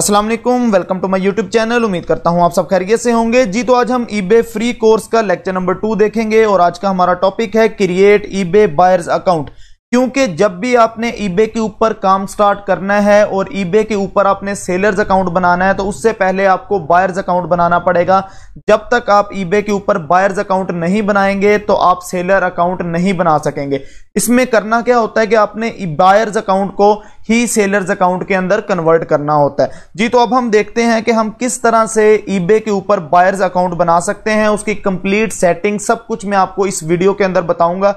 अस्सलाम वालेकुम, welcome to my YouTube channel. उम्मीद करता हूं आप सब खैरियत से होंगे। जी तो आज हम eBay फ्री कोर्स का लेक्चर नंबर 2 देखेंगे और आज का हमारा टॉपिक है क्रिएट eBay बायर्स अकाउंट। क्योंकि जब भी आपने eBay के ऊपर काम स्टार्ट करना है और eBay के ऊपर आपने सेलर्स अकाउंट बनाना है तो उससे पहले आपको बायर्स अकाउंट बनाना पड़ेगा। जब तक आप eBay के ऊपर बायर्स अकाउंट नहीं बनाएंगे तो आप सेलर अकाउंट नहीं बना सकेंगे। इसमें करना क्या होता है कि आपने बायर्स अकाउंट को ही सेलर्स अकाउंट के अंदर कन्वर्ट करना होता है। जी तो अब हम देखते हैं कि हम किस तरह से eBay के ऊपर बायर्स अकाउंट बना सकते हैं। उसकी कंप्लीट सेटिंग सब कुछ मैं आपको इस वीडियो के अंदर बताऊंगा।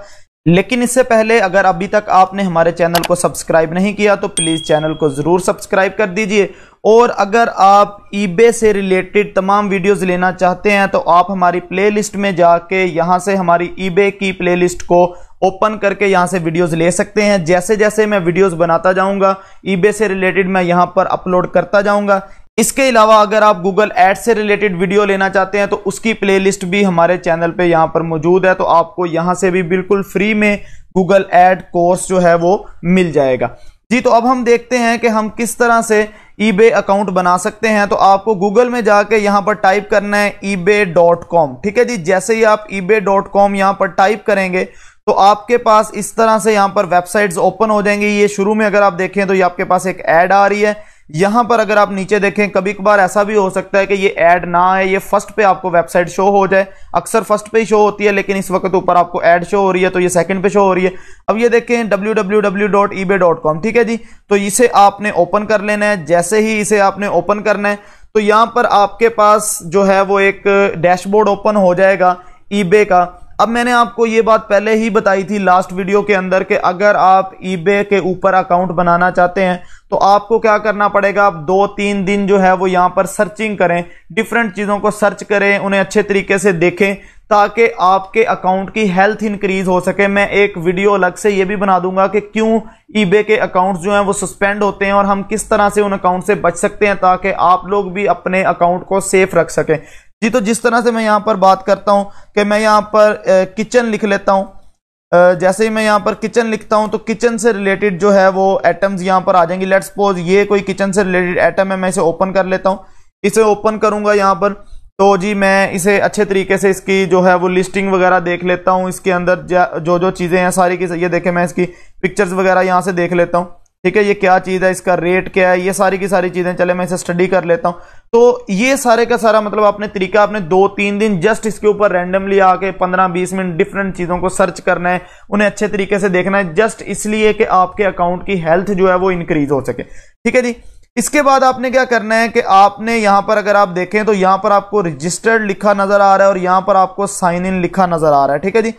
लेकिन इससे पहले अगर अभी तक आपने हमारे चैनल को सब्सक्राइब नहीं किया तो प्लीज़ चैनल को ज़रूर सब्सक्राइब कर दीजिए। और अगर आप eBay से रिलेटेड तमाम वीडियोज़ लेना चाहते हैं तो आप हमारी प्लेलिस्ट में जाके यहाँ से हमारी eBay की प्लेलिस्ट को ओपन करके यहाँ से वीडियोज़ ले सकते हैं। जैसे जैसे मैं वीडियोज़ बनाता जाऊँगा eBay से रिलेटेड मैं यहाँ पर अपलोड करता जाऊँगा। इसके अलावा अगर आप Google एड से रिलेटेड वीडियो लेना चाहते हैं तो उसकी प्लेलिस्ट भी हमारे चैनल पे यहाँ पर मौजूद है। तो आपको यहाँ से भी बिल्कुल फ्री में Google एड कोर्स जो है वो मिल जाएगा। जी तो अब हम देखते हैं कि हम किस तरह से eBay अकाउंट बना सकते हैं। तो आपको Google में जाके यहाँ पर टाइप करना है ebay.com। ठीक है जी, जैसे ही आप ebay.com यहाँ पर टाइप करेंगे तो आपके पास इस तरह से यहाँ पर वेबसाइट्स ओपन हो जाएंगी। ये शुरू में अगर आप देखें तो ये आपके पास एक ऐड आ रही है। यहां पर अगर आप नीचे देखें, कभी कभार ऐसा भी हो सकता है कि ये ऐड ना आए, ये फर्स्ट पे आपको वेबसाइट शो हो जाए। अक्सर फर्स्ट पे ही शो होती है, लेकिन इस वक्त ऊपर आपको ऐड शो हो रही है तो ये सेकंड पे शो हो रही है। अब ये देखें www.ebay.com। ठीक है जी, तो इसे आपने ओपन कर लेना है। जैसे ही इसे आपने ओपन करना है तो यहां पर आपके पास जो है वो एक डैशबोर्ड ओपन हो जाएगा eBay का। अब मैंने आपको ये बात पहले ही बताई थी लास्ट वीडियो के अंदर कि अगर आप eBay के ऊपर अकाउंट बनाना चाहते हैं तो आपको क्या करना पड़ेगा, आप 2-3 दिन जो है वो यहाँ पर सर्चिंग करें, डिफरेंट चीज़ों को सर्च करें, उन्हें अच्छे तरीके से देखें ताकि आपके अकाउंट की हेल्थ इंक्रीज हो सके। मैं एक वीडियो अलग से ये भी बना दूंगा कि क्यों eBay के अकाउंट्स जो हैं वो सस्पेंड होते हैं और हम किस तरह से उन अकाउंट से बच सकते हैं ताकि आप लोग भी अपने अकाउंट को सेफ रख सकें। जी तो जिस तरह से मैं यहाँ पर बात करता हूँ कि मैं यहाँ पर किचन लिख लेता हूँ। जैसे ही मैं यहाँ पर किचन लिखता हूँ तो किचन से रिलेटेड जो है वो एटम्स यहाँ पर आ जाएंगी। लेट्स सपोज ये कोई किचन से रिलेटेड एटम है, मैं इसे ओपन कर लेता हूँ। इसे ओपन करूँगा यहाँ पर तो जी मैं इसे अच्छे तरीके से इसकी जो है वो लिस्टिंग वगैरह देख लेता हूँ। इसके अंदर जो जो चीज़ें हैं सारी की ये देखें, मैं इसकी पिक्चर्स वगैरह यहाँ से देख लेता हूँ। ठीक है, ये क्या चीज़ है, इसका रेट क्या है, ये सारी की सारी चीज़ें चले मैं इसे स्टडी कर लेता हूँ। तो ये सारे का सारा मतलब आपने तरीका, आपने 2-3 दिन जस्ट इसके ऊपर रैंडमली आके 15-20 मिनट डिफरेंट चीज़ों को सर्च करना है, उन्हें अच्छे तरीके से देखना है, जस्ट इसलिए कि आपके अकाउंट की हेल्थ जो है वो इंक्रीज हो सके। ठीक है जी, इसके बाद आपने क्या करना है कि आपने यहाँ पर अगर आप देखें तो यहाँ पर आपको रजिस्टर्ड लिखा नज़र आ रहा है और यहाँ पर आपको साइन इन लिखा नज़र आ रहा है। ठीक है जी,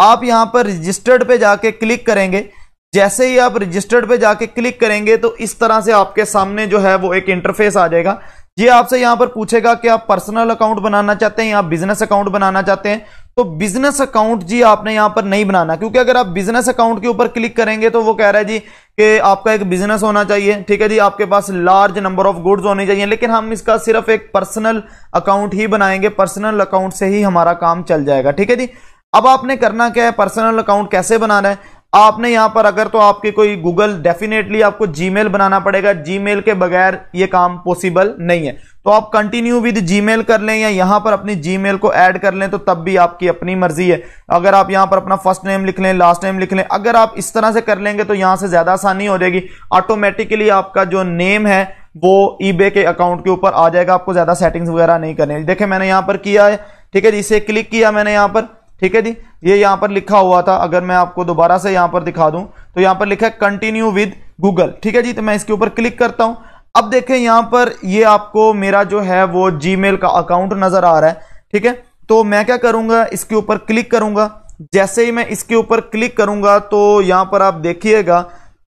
आप यहाँ पर रजिस्टर्ड पे जाके क्लिक करेंगे। जैसे ही आप रजिस्टर्ड पे जाके क्लिक करेंगे तो इस तरह से आपके सामने जो है वो एक इंटरफेस आ जाएगा। ये आपसे यहाँ पर पूछेगा कि आप पर्सनल अकाउंट बनाना चाहते हैं या आप बिजनेस अकाउंट बनाना चाहते हैं। तो बिजनेस अकाउंट जी आपने यहाँ पर नहीं बनाना, क्योंकि अगर आप बिजनेस अकाउंट के ऊपर क्लिक करेंगे तो वो कह रहा है जी कि आपका एक बिजनेस होना चाहिए। ठीक है जी, आपके पास लार्ज नंबर ऑफ गुड्स होने चाहिए। लेकिन हम इसका सिर्फ एक पर्सनल अकाउंट ही बनाएंगे, पर्सनल अकाउंट से ही हमारा काम चल जाएगा। ठीक है जी, अब आपने करना क्या है, पर्सनल अकाउंट कैसे बनाना है। आपने यहाँ पर अगर तो आपके कोई गूगल, डेफिनेटली आपको जीमेल बनाना पड़ेगा। जीमेल के बगैर ये काम पॉसिबल नहीं है, तो आप कंटिन्यू विद जीमेल कर लें या यहाँ पर अपनी जीमेल को ऐड कर लें तो तब भी आपकी अपनी मर्जी है। अगर आप यहाँ पर अपना फर्स्ट नेम लिख लें, लास्ट नेम लिख लें, अगर आप इस तरह से कर लेंगे तो यहाँ से ज़्यादा आसानी हो जाएगी। ऑटोमेटिकली आपका जो नेम है वो eBay के अकाउंट के ऊपर आ जाएगा, आपको ज़्यादा सेटिंग्स वगैरह नहीं करनी। देखिए मैंने यहाँ पर किया है। ठीक है जी, इसे क्लिक किया मैंने यहाँ पर। ठीक है जी, ये यहाँ पर लिखा हुआ था, अगर मैं आपको दोबारा से यहाँ पर दिखा दूँ तो यहाँ पर लिखा है कंटिन्यू विद गूगल। ठीक है जी, तो मैं इसके ऊपर क्लिक करता हूँ। अब देखें यहाँ पर ये आपको मेरा जो है वो जीमेल का अकाउंट नज़र आ रहा है। ठीक है, तो मैं क्या करूँगा, इसके ऊपर क्लिक करूँगा। जैसे ही मैं इसके ऊपर क्लिक करूँगा तो यहाँ पर आप देखिएगा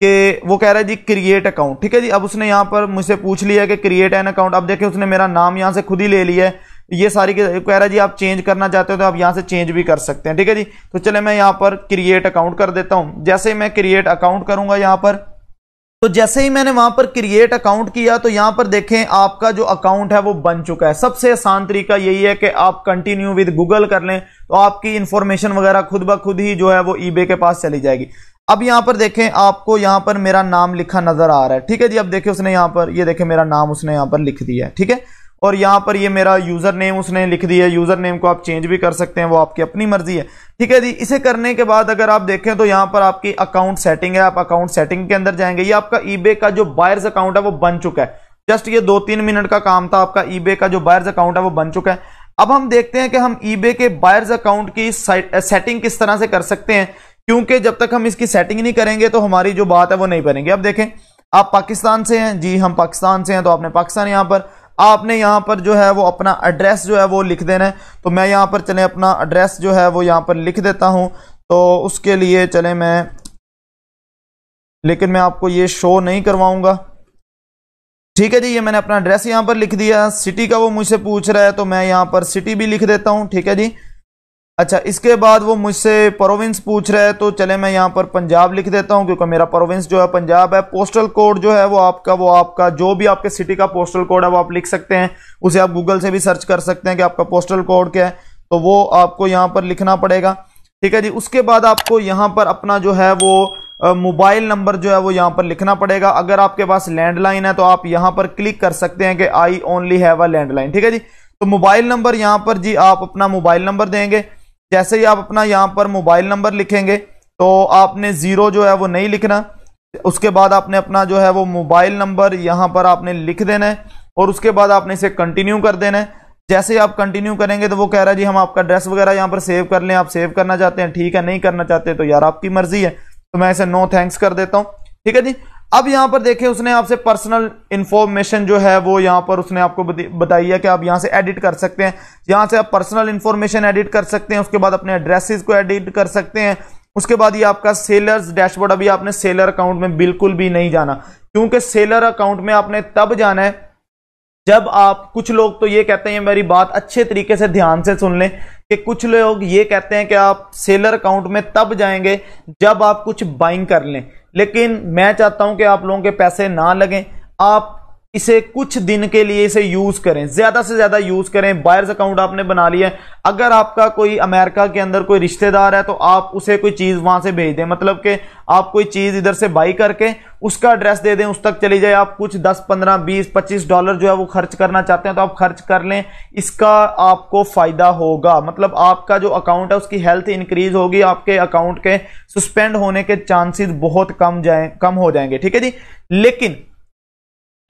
कि वो कह रहा है जी क्रिएट अकाउंट। ठीक है जी, अब उसने यहाँ पर मुझसे पूछ लिया कि क्रिएट एन अकाउंट। अब देखें उसने मेरा नाम यहाँ से खुद ही ले लिया है। ये सारी कह रहा है जी आप चेंज करना चाहते हो तो आप यहाँ से चेंज भी कर सकते हैं। ठीक है जी, तो चले मैं यहाँ पर क्रिएट अकाउंट कर देता हूँ। जैसे ही मैं क्रिएट अकाउंट करूँगा यहाँ पर, तो जैसे ही मैंने वहाँ पर क्रिएट अकाउंट किया तो यहाँ पर देखें आपका जो अकाउंट है वो बन चुका है। सबसे आसान तरीका यही है कि आप कंटिन्यू विद गूगल कर लें तो आपकी इन्फॉर्मेशन वगैरह खुद ब खुद ही जो है वो eBay के पास चली जाएगी। अब यहाँ पर देखें आपको यहाँ पर मेरा नाम लिखा नजर आ रहा है, ठीक है जी। अब देखें उसने यहाँ पर ये देखें मेरा नाम उसने यहाँ पर लिख दिया है, ठीक है। और यहाँ पर ये मेरा यूज़र नेम उसने लिख दिया है। यूज़र नेम को आप चेंज भी कर सकते हैं, वो आपकी अपनी मर्जी है, ठीक है जी। इसे करने के बाद अगर आप देखें तो यहाँ पर आपकी अकाउंट सेटिंग है, आप अकाउंट सेटिंग के अंदर जाएंगे। ये आपका ईबे का जो बायर्स अकाउंट है वो बन चुका है। जस्ट ये 2-3 मिनट का काम था, आपका ईबे का जो बायर्स अकाउंट है वो बन चुका है। अब हम देखते हैं कि हम ईबे के बायर्स अकाउंट की सेटिंग किस तरह से कर सकते हैं, क्योंकि जब तक हम इसकी सेटिंग नहीं करेंगे तो हमारी जो बात है वो नहीं बनेगी। अब देखें आप पाकिस्तान से हैं जी, हम पाकिस्तान से हैं, तो आपने पाकिस्तान यहाँ पर आपने यहाँ पर जो है वो अपना एड्रेस जो है वो लिख देना है। तो मैं यहाँ पर चले अपना एड्रेस जो है वो यहाँ पर लिख देता हूँ। तो उसके लिए चले मैं, लेकिन मैं आपको ये शो नहीं करवाऊँगा, ठीक है जी। ये मैंने अपना एड्रेस यहाँ पर लिख दिया। सिटी का वो मुझसे पूछ रहा है तो मैं यहाँ पर सिटी भी लिख देता हूँ, ठीक है जी। अच्छा, इसके बाद वो मुझसे प्रोविंस पूछ रहा है तो चले मैं यहाँ पर पंजाब लिख देता हूँ, क्योंकि मेरा प्रोविंस जो है पंजाब है। पोस्टल कोड जो है वो आपका जो भी आपके सिटी का पोस्टल कोड है वो आप लिख सकते हैं, उसे आप गूगल से भी सर्च कर सकते हैं कि आपका पोस्टल कोड क्या है, तो वो आपको यहाँ पर लिखना पड़ेगा, ठीक है जी। उसके बाद आपको यहाँ पर अपना जो है वो मोबाइल नंबर जो है वो यहाँ पर लिखना पड़ेगा। अगर आपके पास लैंडलाइन है तो आप यहाँ पर क्लिक कर सकते हैं कि I only have a landline, ठीक है जी। तो मोबाइल नंबर यहाँ पर जी आप अपना मोबाइल नंबर देंगे। जैसे ही आप अपना यहाँ पर मोबाइल नंबर लिखेंगे तो आपने 0 जो है वो नहीं लिखना। उसके बाद आपने अपना जो है वो मोबाइल नंबर यहाँ पर आपने लिख देना है और उसके बाद आपने इसे कंटिन्यू कर देना है। जैसे ही आप कंटिन्यू करेंगे तो वो कह रहा है जी हम आपका एड्रेस वगैरह यहाँ पर सेव कर लें, आप सेव करना चाहते हैं ठीक है, नहीं करना चाहते तो यार आपकी मर्जी है। तो मैं इसे नो थैंक्स कर देता हूँ, ठीक है जी। अब यहाँ पर देखें उसने आपसे पर्सनल इन्फॉर्मेशन जो है वो यहाँ पर उसने आपको बताई है कि आप यहाँ से एडिट कर सकते हैं। यहाँ से आप पर्सनल इन्फॉर्मेशन एडिट कर सकते हैं, उसके बाद अपने एड्रेसेस को एडिट कर सकते हैं। उसके बाद ये आपका सेलर्स डैशबोर्ड, अभी आपने सेलर अकाउंट में बिल्कुल भी नहीं जाना, क्योंकि सेलर अकाउंट में आपने तब जाना है जब आप, कुछ लोग तो ये कहते हैं, मेरी बात अच्छे तरीके से ध्यान से सुन लें, कि कुछ लोग ये कहते हैं कि आप सेलर अकाउंट में तब जाएंगे जब आप कुछ बाइंग कर लें, लेकिन मैं चाहता हूं कि आप लोगों के पैसे ना लगें। आप इसे कुछ दिन के लिए इसे यूज़ करें, ज़्यादा से ज़्यादा यूज़ करें। बायर्स अकाउंट आपने बना लिया है, अगर आपका कोई अमेरिका के अंदर कोई रिश्तेदार है तो आप उसे कोई चीज़ वहाँ से भेज दें, मतलब कि आप कोई चीज़ इधर से बाई करके उसका एड्रेस दे दें, उस तक चली जाए। आप कुछ 10, 15, 20, 25 डॉलर जो है वो खर्च करना चाहते हैं तो आप खर्च कर लें, इसका आपको फ़ायदा होगा। मतलब आपका जो अकाउंट है उसकी हेल्थ इंक्रीज होगी, आपके अकाउंट के सस्पेंड होने के चांसेस बहुत कम हो जाएंगे, ठीक है जी। लेकिन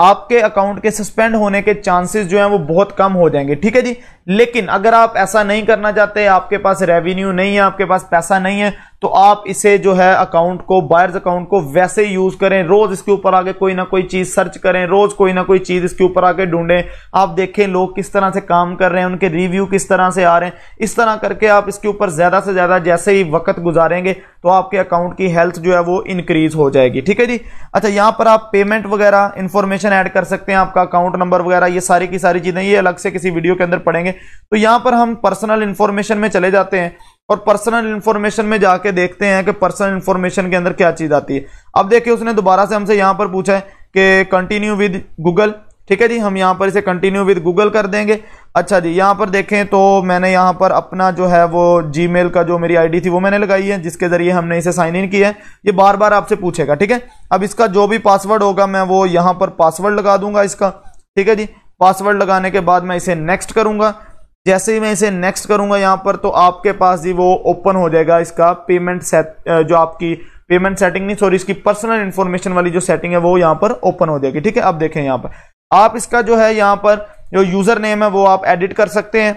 आपके अकाउंट के सस्पेंड होने के चांसेस जो हैं वो बहुत कम हो जाएंगे, ठीक है जी। लेकिन अगर आप ऐसा नहीं करना चाहते, आपके पास रेवेन्यू नहीं है, आपके पास पैसा नहीं है, तो आप इसे जो है अकाउंट को, बायर्स अकाउंट को वैसे यूज करें। रोज इसके ऊपर आके कोई ना कोई चीज सर्च करें, रोज कोई ना कोई चीज इसके ऊपर आके ढूंढें। आप देखें लोग किस तरह से काम कर रहे हैं, उनके रिव्यू किस तरह से आ रहे हैं, इस तरह करके आप इसके ऊपर ज्यादा से ज्यादा जैसे ही वक्त गुजारेंगे तो आपके अकाउंट की हेल्थ जो है वो इंक्रीज हो जाएगी, ठीक है जी। अच्छा, यहाँ पर आप पेमेंट वगैरह इंफॉर्मेशन ऐड कर सकते हैं, आपका अकाउंट नंबर वगैरह, ये सारी की सारी चीजें ये अलग से किसी वीडियो के अंदर पढ़ेंगे। तो यहाँ पर हम पर्सनल इन्फॉर्मेशन में चले जाते हैं और पर्सनल इन्फॉर्मेशन में जाके देखते हैं कि पर्सनल इन्फॉर्मेशन के अंदर क्या चीज आती है। अब देखिए उसने दोबारा से हमसे यहाँ पर पूछा है कि कंटिन्यू विद गूगल, ठीक है जी। हम यहाँ पर इसे कंटिन्यू विद गूगल कर देंगे। अच्छा जी, यहाँ पर देखें तो मैंने यहाँ पर अपना जो है वो जीमेल का जो मेरी आईडी थी वो मैंने लगाई है, जिसके जरिए हमने इसे साइन इन किया है। ये बार बार आपसे पूछेगा, ठीक है। अब इसका जो भी पासवर्ड होगा मैं वो यहाँ पर पासवर्ड लगा दूंगा इसका, ठीक है जी। पासवर्ड लगाने के बाद मैं इसे नेक्स्ट करूंगा। जैसे ही मैं इसे नेक्स्ट करूंगा यहाँ पर तो आपके पास जी वो ओपन हो जाएगा, इसका पेमेंट जो आपकी पेमेंट सेटिंग नहीं, सॉरी, इसकी पर्सनल इन्फॉर्मेशन वाली जो सेटिंग है वो यहाँ पर ओपन हो जाएगी, ठीक है। अब देखें यहाँ पर आप इसका जो है यहाँ पर जो यूजर नेम है वो आप एडिट कर सकते हैं।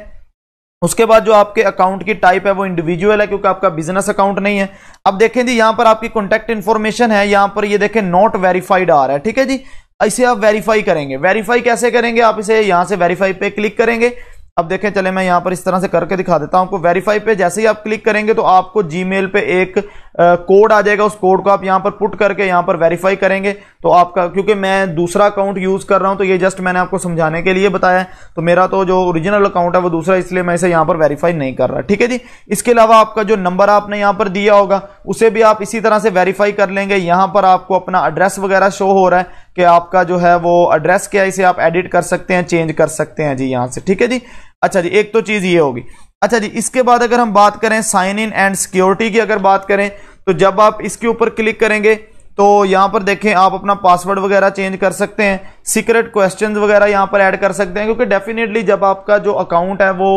उसके बाद जो आपके अकाउंट की टाइप है वो इंडिविजुअल है, क्योंकि आपका बिजनेस अकाउंट नहीं है। अब देखें जी यहाँ पर आपकी कॉन्टैक्ट इन्फॉर्मेशन है, यहाँ पर ये देखें नॉट वेरीफाइड आ रहा है, ठीक है जी। इसे आप वेरीफाई करेंगे। वेरीफाई कैसे करेंगे? आप इसे यहाँ से वेरीफाई पे क्लिक करेंगे। अब देखें, चले मैं यहाँ पर इस तरह से करके दिखा देता हूँ आपको। वेरीफाई पे जैसे ही आप क्लिक करेंगे तो आपको जीमेल पे एक कोड आ जाएगा, उस कोड को आप यहाँ पर पुट करके यहाँ पर वेरीफाई करेंगे। तो आपका, क्योंकि मैं दूसरा अकाउंट यूज़ कर रहा हूँ तो ये जस्ट मैंने आपको समझाने के लिए बताया, तो मेरा तो जो ओरिजिनल अकाउंट है वो दूसरा, इसलिए मैं इसे यहाँ पर वेरीफाई नहीं कर रहा, ठीक है जी। इसके अलावा आपका जो नंबर आपने यहाँ पर दिया होगा उसे भी आप इसी तरह से वेरीफाई कर लेंगे। यहाँ पर आपको अपना एड्रेस वगैरह शो हो रहा है कि आपका जो है वो एड्रेस क्या है, इसे आप एडिट कर सकते हैं, चेंज कर सकते हैं जी यहाँ से, ठीक है जी। अच्छा जी, एक तो चीज़ ये होगी। अच्छा जी, इसके बाद अगर हम बात करें साइन इन एंड सिक्योरिटी की, अगर बात करें तो जब आप इसके ऊपर क्लिक करेंगे तो यहाँ पर देखें आप अपना पासवर्ड वगैरह चेंज कर सकते हैं, सीक्रेट क्वेश्चंस वगैरह यहाँ पर ऐड कर सकते हैं, क्योंकि डेफिनेटली जब आपका जो अकाउंट है वो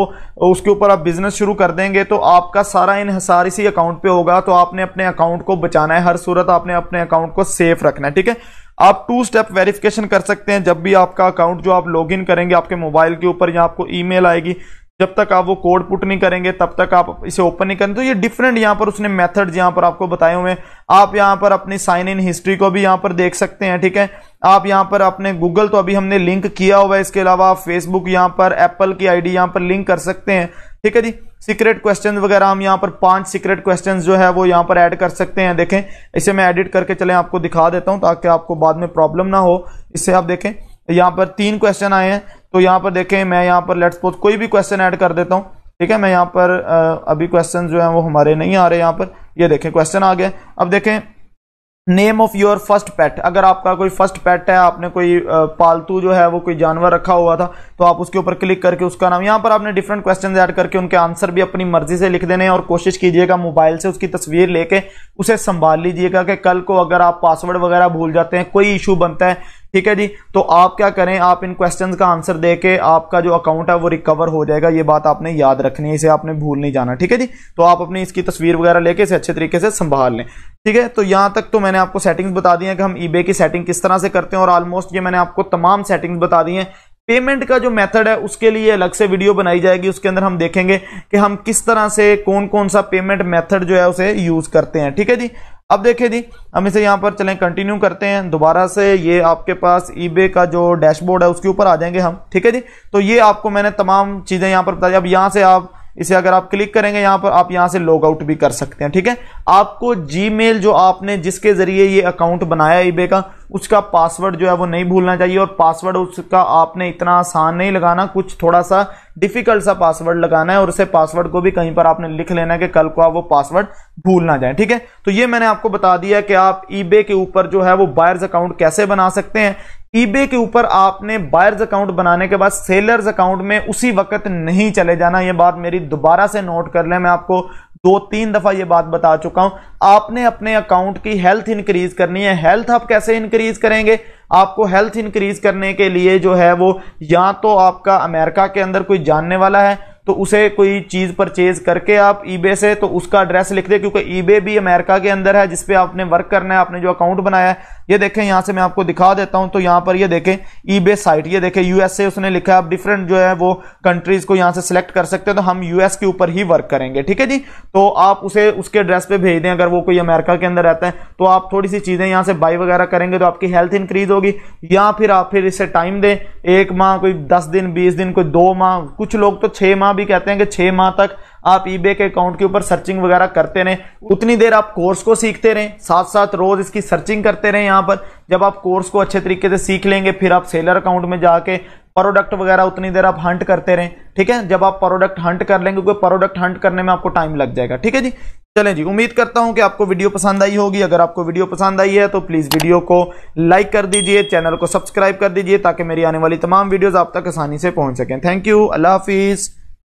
उसके ऊपर आप बिजनेस शुरू कर देंगे तो आपका सारा इन्हसार इसी अकाउंट पे होगा। तो आपने अपने अकाउंट को बचाना है, हर सूरत आपने अपने अकाउंट को सेफ रखना है, ठीक है। आप 2 स्टेप वेरिफिकेशन कर सकते हैं, जब भी आपका अकाउंट जो आप लॉग इन करेंगे आपके मोबाइल के ऊपर या आपको ई मेल आएगी, जब तक आप वो कोड पुट नहीं करेंगे तब तक आप इसे ओपन नहीं करेंगे। तो ये डिफरेंट यहाँ पर उसने मेथड्स यहाँ पर आपको बताए हुए हैं। आप यहाँ पर अपनी साइन इन हिस्ट्री को भी यहाँ पर देख सकते हैं, ठीक है। आप यहाँ पर अपने गूगल तो अभी हमने लिंक किया हुआ है, इसके अलावा आप फेसबुक यहाँ पर एप्पल की आईडी यहाँ पर लिंक कर सकते हैं, ठीक है जी। सीक्रेट क्वेश्चन वगैरह हम यहाँ पर 5 सीक्रेट क्वेश्चन जो है वो यहाँ पर ऐड कर सकते हैं। देखें इसे मैं एडिट करके चले आपको दिखा देता हूँ ताकि आपको बाद में प्रॉब्लम ना हो। इससे आप देखें यहाँ पर 3 क्वेश्चन आए हैं, तो यहाँ पर देखें मैं यहाँ पर लेट्स सपोज कोई भी क्वेश्चन ऐड कर देता हूँ, ठीक है। मैं यहाँ पर अभी क्वेश्चन जो है वो हमारे नहीं आ रहे, यहाँ पर ये देखें क्वेश्चन आ गया। अब देखें name of your first pet, अगर आपका कोई फर्स्ट पेट है, आपने कोई पालतू जो है वो कोई जानवर रखा हुआ था तो आप उसके ऊपर क्लिक करके उसका नाम, यहाँ पर आपने डिफरेंट क्वेश्चन ऐड करके उनके आंसर भी अपनी मर्जी से लिख देने हैं और कोशिश कीजिएगा मोबाइल से उसकी तस्वीर लेके उसे संभाल लीजिएगा कि कल को अगर आप पासवर्ड वगैरह भूल जाते हैं, कोई इशू बनता है, ठीक है जी, तो आप क्या करें, आप इन क्वेश्चंस का आंसर देके आपका जो अकाउंट है वो रिकवर हो जाएगा। ये बात आपने याद रखनी है, इसे आपने भूल नहीं जाना, ठीक है जी। तो आप अपनी इसकी तस्वीर वगैरह लेके इसे अच्छे तरीके से संभाल लें, ठीक है। तो यहाँ तक तो मैंने आपको सेटिंग्स बता दी है कि हम ईबे की सेटिंग किस तरह से करते हैं और ऑलमोस्ट ये मैंने आपको तमाम सेटिंग्स बता दी हैं। पेमेंट का जो मेथड है उसके लिए अलग से वीडियो बनाई जाएगी, उसके अंदर हम देखेंगे कि हम किस तरह से कौन कौन सा पेमेंट मेथड जो है उसे यूज करते हैं, ठीक है जी। अब देखिए जी हम इसे यहाँ पर चलें कंटिन्यू करते हैं दोबारा से, ये आपके पास ईबे का जो डैशबोर्ड है उसके ऊपर आ जाएंगे हम, ठीक है जी। तो ये आपको मैंने तमाम चीज़ें यहाँ पर बताई। अब यहाँ से आप इसे अगर आप क्लिक करेंगे यहाँ पर आप यहाँ से लॉग आउट भी कर सकते हैं, ठीक है। आपको जीमेल जो आपने जिसके जरिए ये अकाउंट बनाया ईबे का उसका पासवर्ड जो है वो नहीं भूलना चाहिए, और पासवर्ड उसका आपने इतना आसान नहीं लगाना, कुछ थोड़ा सा डिफिकल्ट सा पासवर्ड लगाना है और उसे पासवर्ड को भी कहीं पर आपने लिख लेना है कि कल को आप वो पासवर्ड भूल ना जाए, ठीक है। तो ये मैंने आपको बता दिया कि आप ईबे के ऊपर जो है वो बायर्स अकाउंट कैसे बना सकते हैं। ईबे के ऊपर आपने बायर्स अकाउंट बनाने के बाद सेलर्स अकाउंट में उसी वक्त नहीं चले जाना, ये बात मेरी दोबारा से नोट कर लें, मैं आपको 2-3 दफा ये बात बता चुका हूं। आपने अपने अकाउंट की हेल्थ इंक्रीज करनी है। हेल्थ आप कैसे इंक्रीज करेंगे, आपको हेल्थ इंक्रीज करने के लिए जो है वो या तो आपका अमेरिका के अंदर कोई जानने वाला है तो उसे कोई चीज़ परचेज करके आप ईबे से तो उसका एड्रेस लिख दे, क्योंकि ईबे भी अमेरिका के अंदर है जिसपे आपने वर्क करना है, आपने जो अकाउंट बनाया है। ये देखें यहाँ से मैं आपको दिखा देता हूँ, तो यहाँ पर ये देखें ईबे साइट, ये देखें यूएसए उसने लिखा है। आप डिफरेंट जो है वो कंट्रीज को यहाँ से सिलेक्ट कर सकते हैं, तो हम यूएस के ऊपर ही वर्क करेंगे, ठीक है जी। तो आप उसे उसके एड्रेस पे भेज दें, अगर वो कोई अमेरिका के अंदर रहता है तो आप थोड़ी सी चीज़ें यहाँ से बाई वगैरह करेंगे तो आपकी हेल्थ इंक्रीज होगी। या फिर आप फिर इसे टाइम दें 1 माह, कोई 10 दिन, 20 दिन, कोई 2 माह, कुछ लोग तो 6 माह भी कहते हैं कि 6 माह तक आप ईबे के अकाउंट के ऊपर सर्चिंग वगैरह करते रहें। उतनी देर आप कोर्स को सीखते रहें, साथ साथ रोज इसकी सर्चिंग करते रहें। यहाँ पर जब आप कोर्स को अच्छे तरीके से सीख लेंगे फिर आप सेलर अकाउंट में जाके प्रोडक्ट वगैरह उतनी देर आप हंट करते रहें, ठीक है। जब आप प्रोडक्ट हंट कर लेंगे, क्योंकि प्रोडक्ट हंट करने में आपको टाइम लग जाएगा, ठीक है जी। चलें जी, उम्मीद करता हूं कि आपको वीडियो पसंद आई होगी। अगर आपको वीडियो पसंद आई है तो प्लीज़ वीडियो को लाइक कर दीजिए, चैनल को सब्सक्राइब कर दीजिए ताकि मेरी आने वाली तमाम वीडियोज़ आप तक आसानी से पहुँच सकें। थैंक यू, अल्लाह हाफिज़।